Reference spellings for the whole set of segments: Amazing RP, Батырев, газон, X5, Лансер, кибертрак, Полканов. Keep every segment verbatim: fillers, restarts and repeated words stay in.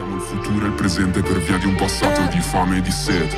Siamo il futuro e il presente per via di un passato di fame e di sete.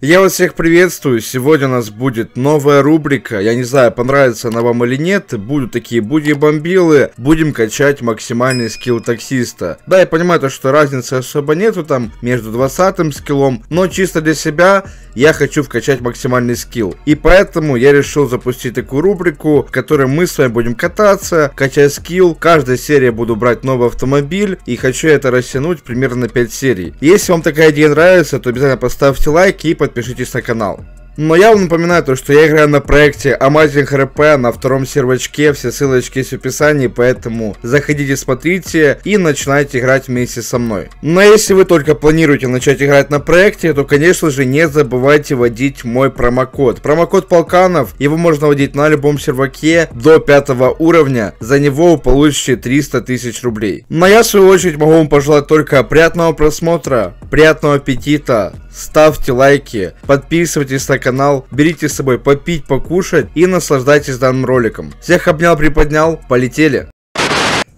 Я вас всех приветствую, сегодня у нас будет новая рубрика, я не знаю, понравится она вам или нет, будут такие буди-бомбилы, будем качать максимальный скилл таксиста. Да, я понимаю то, что разницы особо нету там между двадцатым скиллом, но чисто для себя я хочу вкачать максимальный скилл. И поэтому я решил запустить такую рубрику, в которой мы с вами будем кататься, качать скилл, в каждой серии буду брать новый автомобиль и хочу это растянуть примерно на пять серий. Если вам такая идея нравится, то обязательно поставьте лайк и подписывайтесь. Подпишитесь на канал. Но я вам напоминаю то, что я играю на проекте Amazing эр пи на втором сервачке, все ссылочки есть в описании, поэтому заходите, смотрите и начинайте играть вместе со мной. Но если вы только планируете начать играть на проекте, то конечно же не забывайте вводить мой промокод. Промокод Полканов, его можно вводить на любом серваке до пятого уровня, за него вы получите триста тысяч рублей. Но я в свою очередь могу вам пожелать только приятного просмотра, приятного аппетита, ставьте лайки, подписывайтесь на канал. канал, берите с собой попить, покушать и наслаждайтесь данным роликом. Всех обнял, приподнял, полетели.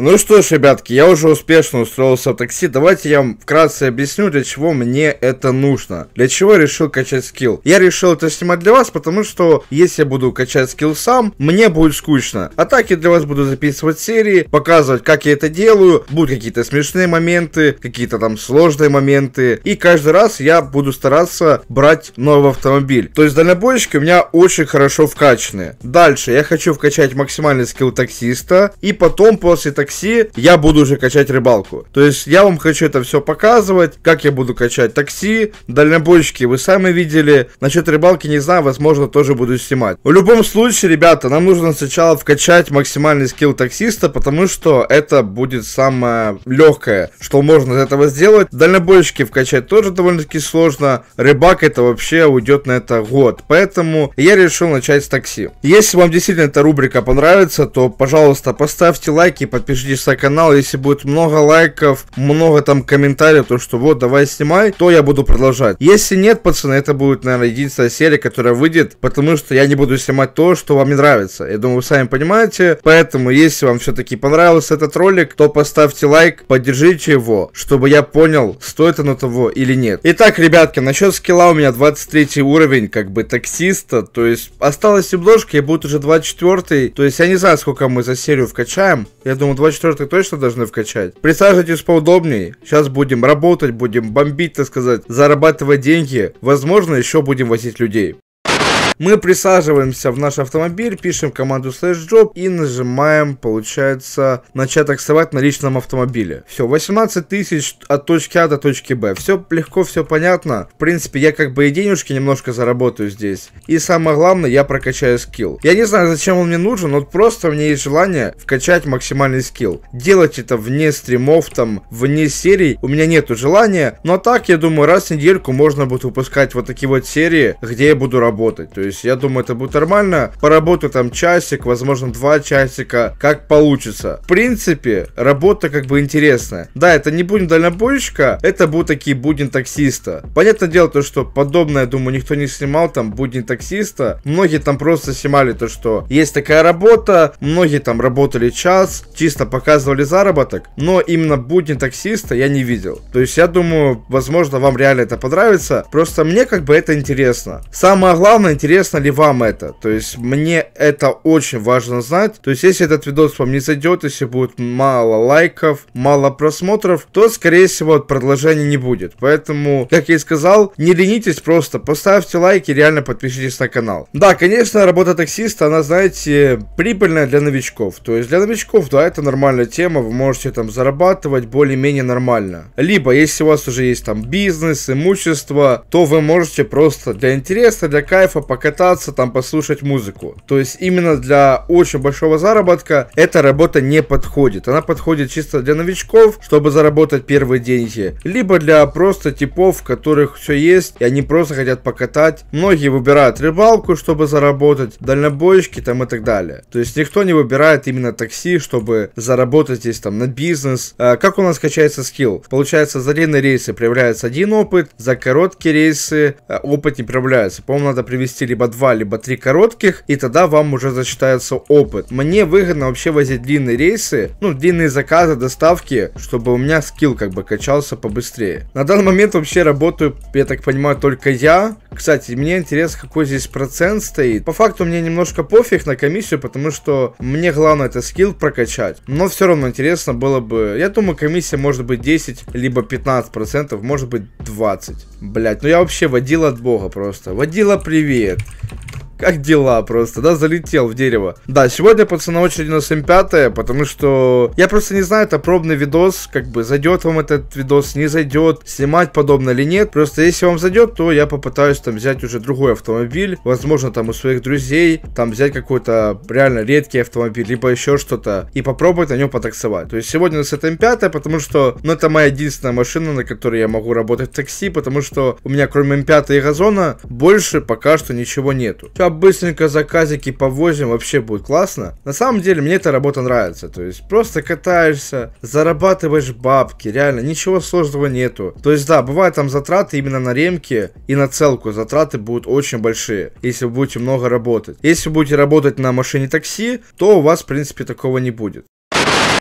Ну что ж, ребятки, я уже успешно устроился в такси, давайте я вам вкратце объясню, для чего мне это нужно. Для чего я решил качать скилл. Я решил это снимать для вас, потому что если я буду качать скилл сам, мне будет скучно. А так я для вас буду записывать серии, показывать, как я это делаю, будут какие-то смешные моменты, какие-то там сложные моменты. И каждый раз я буду стараться брать новый автомобиль. То есть дальнобойщики у меня очень хорошо вкачаны. Дальше я хочу вкачать максимальный скилл таксиста, и потом после таксиста я буду уже качать рыбалку. То есть я вам хочу это все показывать, как я буду качать такси, дальнобойщики вы сами видели, насчет рыбалки не знаю, возможно тоже буду снимать. В любом случае, ребята, нам нужно сначала вкачать максимальный скилл таксиста, потому что это будет самое легкое, что можно из этого сделать. Дальнобойщики вкачать тоже довольно-таки сложно, рыбак это вообще уйдет на это год, поэтому я решил начать с такси. Если вам действительно эта рубрика понравится, то пожалуйста поставьте лайки, подпишитесь на канал. Если будет много лайков, много там комментариев, то что вот давай снимай, то я буду продолжать. Если нет, пацаны, это будет, наверное, единственная серия, которая выйдет, потому что я не буду снимать то, что вам не нравится. Я думаю, вы сами понимаете. Поэтому если вам все-таки понравился этот ролик, то поставьте лайк, поддержите его, чтобы я понял, стоит оно того или нет. Итак, ребятки, насчет скилла у меня двадцать третий уровень, как бы таксиста, то есть осталось немножко и будет уже двадцать четвёртый. То есть я не знаю, сколько мы за серию вкачаем. Я думаю, двадцать четвёртый точно должны вкачать. Присаживайтесь поудобнее. Сейчас будем работать, будем бомбить, так сказать, зарабатывать деньги. Возможно, еще будем возить людей. Мы присаживаемся в наш автомобиль, пишем команду slash job и нажимаем, получается, начать таксовать на личном автомобиле. Все, восемнадцать тысяч от точки А до точки Б. Все легко, все понятно. В принципе, я как бы и денежки немножко заработаю здесь. И самое главное, я прокачаю скилл. Я не знаю, зачем он мне нужен, но просто у меня есть желание вкачать максимальный скилл. Делать это вне стримов, там, вне серий у меня нету желания. Но так, я думаю, раз в недельку можно будет выпускать вот такие вот серии, где я буду работать. То есть я думаю, это будет нормально. Поработаю там часик, возможно два часика, как получится. В принципе, работа как бы интересная. Да, это не будем дальнобойщика, это будут такие будни таксиста. Понятное дело то, что подобное, думаю, никто не снимал там будни таксиста. Многие там просто снимали то, что есть такая работа, многие там работали час, чисто показывали заработок, но именно будни таксиста я не видел. То есть я думаю, возможно, вам реально это понравится. Просто мне как бы это интересно. Самое главное, интересно, интересно ли вам это, то есть мне это очень важно знать. То есть если этот видос вам не зайдет, если будет мало лайков, мало просмотров, то скорее всего продолжения не будет. Поэтому, как я и сказал, не ленитесь, просто поставьте лайки, реально подпишитесь на канал. Да, конечно, работа таксиста, она, знаете, прибыльная для новичков. То есть для новичков, да, это нормальная тема, вы можете там зарабатывать более-менее нормально. Либо, если у вас уже есть там бизнес, имущество, то вы можете просто для интереса, для кайфа пока кататься, там послушать музыку. То есть именно для очень большого заработка эта работа не подходит. Она подходит чисто для новичков, чтобы заработать первые деньги, либо для просто типов, в которых все есть и они просто хотят покатать. Многие выбирают рыбалку, чтобы заработать, дальнобойщики там и так далее. То есть никто не выбирает именно такси, чтобы заработать здесь там на бизнес. А как у нас качается скилл? Получается, за длинные рейсы проявляется один опыт, за короткие рейсы опыт не проявляется. По-моему, надо привести либо два, либо три коротких, и тогда вам уже засчитается опыт. Мне выгодно вообще возить длинные рейсы, ну, длинные заказы, доставки, чтобы у меня скилл как бы качался побыстрее. На данный момент вообще работаю, я так понимаю, только я. Кстати, мне интересно, какой здесь процент стоит. По факту мне немножко пофиг на комиссию, потому что мне главное это скилл прокачать. Но все равно интересно было бы. Я думаю, комиссия может быть десять, либо пятнадцать процентов, может быть двадцать. Блять, ну я вообще водила от бога просто. Водила, привет. Как дела просто, да, залетел в дерево. Да, сегодня, пацаны, очередь у нас эм пять, потому что я просто не знаю, это пробный видос, как бы зайдет вам этот видос, не зайдет, снимать подобное или нет. Просто если вам зайдет, то я попытаюсь там взять уже другой автомобиль, возможно, там у своих друзей, там взять какой-то реально редкий автомобиль, либо еще что-то, и попробовать на нем потаксовать. То есть сегодня у нас это эм пять, потому что, ну, это моя единственная машина, на которой я могу работать в такси, потому что у меня кроме эм пять и газона больше пока что ничего нету. Быстренько заказики повозим, вообще будет классно. На самом деле мне эта работа нравится, то есть просто катаешься, зарабатываешь бабки, реально ничего сложного нету. То есть да, бывают там затраты именно на ремки и на целку, затраты будут очень большие, если вы будете много работать. Если вы будете работать на машине такси, то у вас в принципе такого не будет.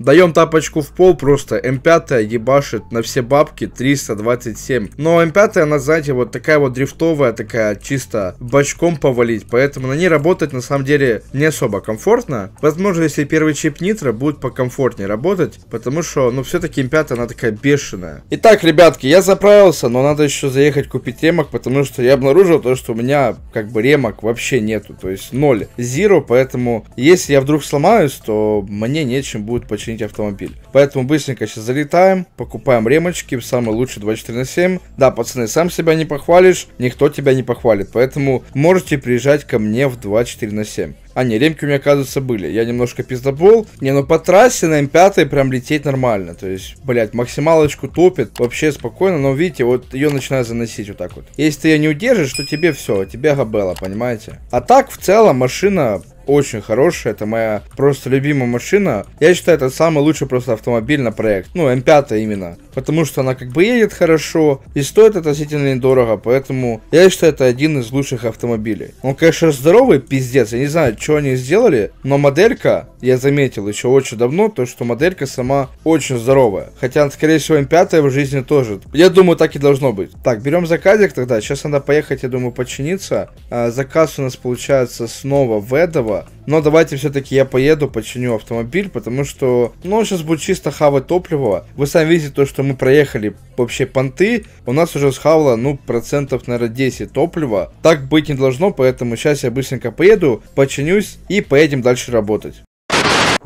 Даем тапочку в пол, просто эм пять ебашит на все бабки триста двадцать семь. Но эм пять, она, знаете, вот такая вот дрифтовая, такая чисто бочком повалить. Поэтому на ней работать на самом деле не особо комфортно. Возможно, если первый чип нитро, будет покомфортнее работать. Потому что, ну, все-таки эм пять, она такая бешеная. Итак, ребятки, я заправился, но надо еще заехать купить ремок. Потому что я обнаружил то, что у меня как бы ремок вообще нету. То есть ноль, зиро. Поэтому если я вдруг сломаюсь, то мне нечем будет починить автомобиль. Поэтому быстренько сейчас залетаем, покупаем ремочки, самые лучшие двадцать четыре на семь. Да, пацаны, сам себя не похвалишь, никто тебя не похвалит, поэтому можете приезжать ко мне в двадцать четыре на семь. А не, ремки у меня, оказывается, были. Я немножко пиздобол. Не, ну по трассе на эм пять прям лететь нормально. То есть, блять, максималочку топит вообще спокойно. Но видите, вот ее начинаю заносить вот так вот. Если ты ее не удержишь, то тебе все, тебе габела, понимаете? А так, в целом, машина очень хорошая. Это моя просто любимая машина. Я считаю, это самый лучший просто автомобиль на проект. Ну, эм пять именно. Потому что она как бы едет хорошо и стоит относительно недорого. Поэтому я считаю, это один из лучших автомобилей. Он, конечно, здоровый, пиздец. Я не знаю, что они сделали, но моделька, я заметил еще очень давно, то что моделька сама очень здоровая. Хотя, скорее всего, эм пять в жизни тоже. Я думаю, так и должно быть. Так, берем заказик тогда. Сейчас надо поехать, я думаю, починиться. А, заказ у нас получается снова в Эдово. Но давайте все-таки я поеду, починю автомобиль, потому что, ну, он сейчас будет чисто хавать топливо. Вы сами видите то, что мы проехали вообще понты. У нас уже схавало, ну, процентов, наверное, десять топлива. Так быть не должно, поэтому сейчас я быстренько поеду, починюсь и поедем дальше работать.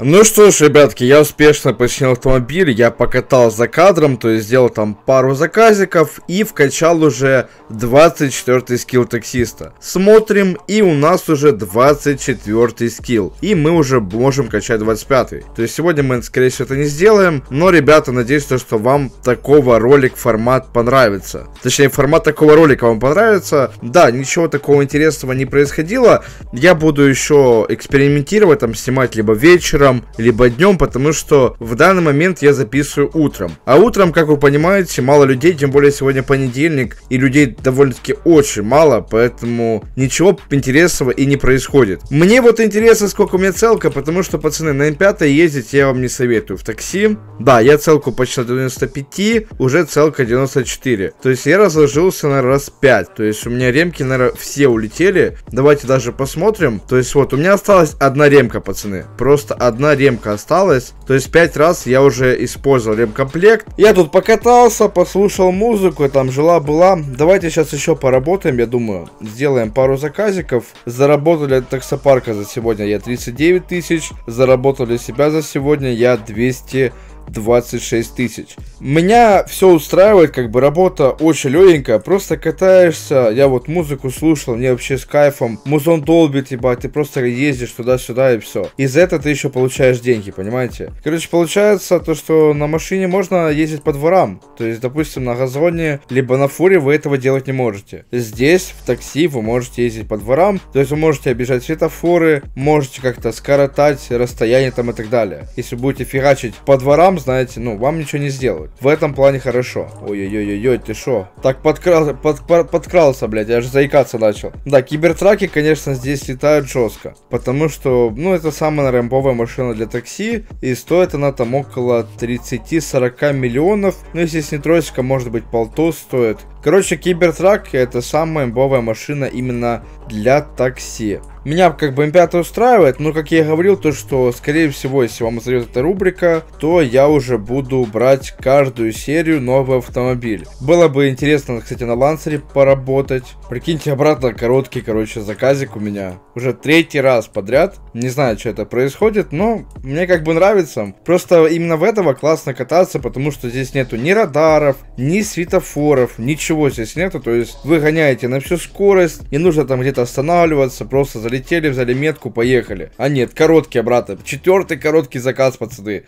Ну что ж, ребятки, я успешно починил автомобиль, я покатал за кадром, то есть сделал там пару заказиков и вкачал уже двадцать четвёртый скилл таксиста. Смотрим, и у нас уже двадцать четвёртый скилл, и мы уже можем качать двадцать пятый. То есть сегодня мы, скорее всего, это не сделаем, но, ребята, надеюсь, что вам такого ролик формат понравится. Точнее, формат такого ролика вам понравится. Да, ничего такого интересного не происходило, я буду еще экспериментировать, там, снимать либо вечером, либо днем, потому что в данный момент я записываю утром. А утром, как вы понимаете, мало людей, тем более сегодня понедельник, и людей довольно-таки очень мало, поэтому ничего интересного и не происходит. Мне вот интересно, сколько у меня целка, потому что, пацаны, на эм пять ездить я вам не советую в такси. Да, я целку почти девяносто пять, уже целка девяносто четыре. То есть я разложился на раз пять, то есть у меня ремки, наверное, все улетели. Давайте даже посмотрим. То есть вот, у меня осталась одна ремка, пацаны, просто одна. Одна ремка осталась, то есть пять раз я уже использовал ремкомплект. Я тут покатался, послушал музыку, там жила-была. Давайте сейчас еще поработаем, я думаю, сделаем пару заказиков. Заработали от таксопарка за сегодня я тридцать девять тысяч, заработали себя за сегодня я двести двадцать шесть тысяч. Меня все устраивает, как бы работа очень легенькая, просто катаешься. Я вот музыку слушал, мне вообще с кайфом. Музон долбит, ебать, ты просто ездишь туда-сюда и все. И за это ты еще получаешь деньги, понимаете? Короче, получается то, что на машине можно ездить по дворам. То есть, допустим, на газоне, либо на фуре вы этого делать не можете. Здесь, в такси, вы можете ездить по дворам. То есть вы можете обижать светофоры, можете как-то скоротать расстояние там и так далее. Если будете фигачить по дворам, потом, знаете, ну, вам ничего не сделают. В этом плане хорошо. Ой-ой-ой-ой, ты шо? Так подкрался, под, под, подкрался, блядь, я аж заикаться начал. Да, кибертраки, конечно, здесь летают жестко, потому что, ну, это самая рэмповая машина для такси, и стоит она там около тридцати-сорока миллионов, ну, если с нетроечка, может быть, полтос стоит. Короче, кибертрак это самая имбовая машина именно для такси. Меня как бы эм пять устраивает, но как я и говорил, то что скорее всего, если вам зайдет эта рубрика, то я уже буду брать каждую серию новый автомобиль. Было бы интересно, кстати, на Лансере поработать. Прикиньте, обратно короткий, короче, заказик у меня. Уже третий раз подряд. Не знаю, что это происходит, но мне как бы нравится. Просто именно в этого классно кататься, потому что здесь нету ни радаров, ни светофоров, ничего здесь нету. То есть вы гоняете на всю скорость, не нужно там где-то останавливаться, просто залетели, взяли метку, поехали. А нет, короткий обратно. Четвертый короткий заказ, пацаны.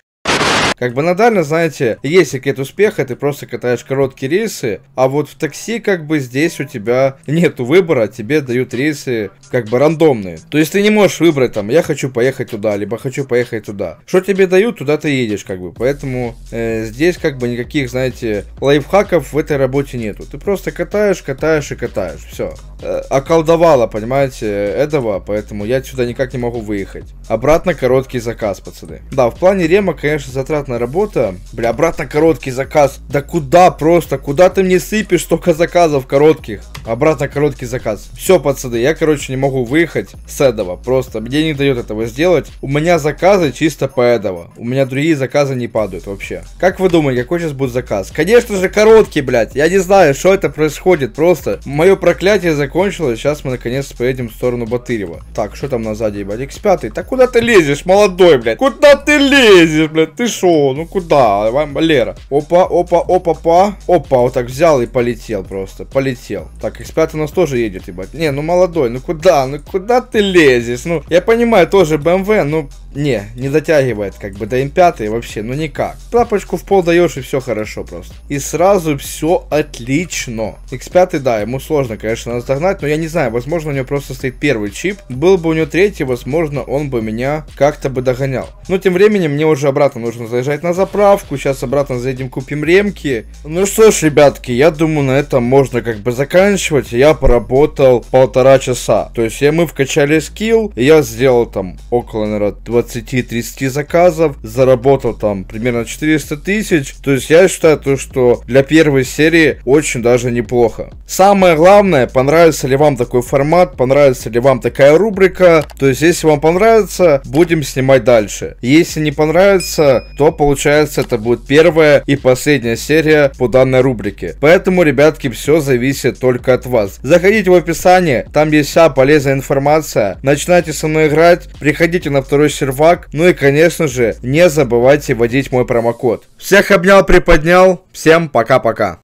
Как бы на дальность, знаете, если какой-то успех, ты просто катаешь короткие рейсы, а вот в такси как бы здесь у тебя нету выбора, тебе дают рейсы как бы рандомные. То есть ты не можешь выбрать там, я хочу поехать туда, либо хочу поехать туда. Что тебе дают, туда ты едешь как бы, поэтому э, здесь как бы никаких, знаете, лайфхаков в этой работе нету. Ты просто катаешь, катаешь и катаешь, все. Э, околдовало, понимаете, этого, поэтому я сюда никак не могу выехать. Обратно короткий заказ, пацаны. Да, в плане рема, конечно, затрат работа. Бля, обратно короткий заказ. Да куда просто? Куда ты мне сыпешь столько заказов коротких? Обратно короткий заказ. Все, пацаны, я, короче, не могу выехать с этого. Просто мне не дает этого сделать. У меня заказы чисто по этого. У меня другие заказы не падают вообще. Как вы думаете, какой сейчас будет заказ? Конечно же, короткий, блядь. Я не знаю, что это происходит. Просто мое проклятие закончилось. Сейчас мы, наконец, поедем в сторону Батырева. Так, что там на сзади, блядь? икс пять. Так куда ты лезешь, молодой, блядь? Куда ты лезешь, блядь? Ты шо? Ну куда, Валера? Опа, опа, опа, опа. Опа, вот так взял и полетел просто. Полетел. Так, икс пять у нас тоже едет, ебать. Не, ну молодой, ну куда? Ну куда ты лезешь? Ну, я понимаю, тоже бэ эм вэ, но... Не, не дотягивает, как бы, до эм пять вообще, ну никак. Лапочку в пол даешь, и все хорошо просто. И сразу все отлично. икс пять, да, ему сложно, конечно, нас догнать, но я не знаю, возможно, у него просто стоит первый чип. Был бы у него третий, возможно, он бы меня как-то бы догонял. Но тем временем мне уже обратно нужно заезжать на заправку. Сейчас обратно заедем, купим ремки. Ну что ж, ребятки, я думаю, на этом можно как бы заканчивать. Я поработал полтора часа. То есть я, мы вкачали скилл, и я сделал там около, наверное, двадцати-тридцати заказов, заработал там примерно четыреста тысяч. То есть я считаю, то, что для первой серии очень даже неплохо. Самое главное, понравится ли вам такой формат, понравится ли вам такая рубрика. То есть если вам понравится, будем снимать дальше. Если не понравится, то получается это будет первая и последняя серия по данной рубрике. Поэтому, ребятки, все зависит только от вас. Заходите в описание, там есть вся полезная информация. Начинайте со мной играть, приходите на второй сервер. Ну и, конечно же, не забывайте вводить мой промокод. Всех обнял, приподнял. Всем пока-пока.